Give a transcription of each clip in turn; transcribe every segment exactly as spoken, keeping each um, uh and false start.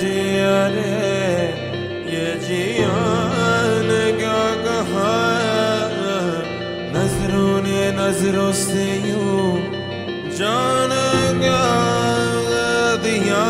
जिया रे ये जियान क्या कहा, नजरों ने नजरों से यूं जान क्या दिया,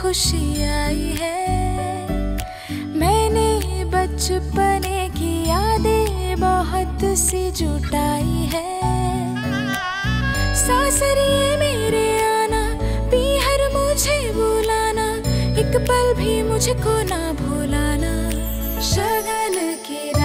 खुशी आई है। मैंने बचपने की यादें बहुत सी जुटाई है। सासरिये मेरे आना, पीहर मुझे बुलाना, एक पल भी मुझको ना भुलाना। शगन के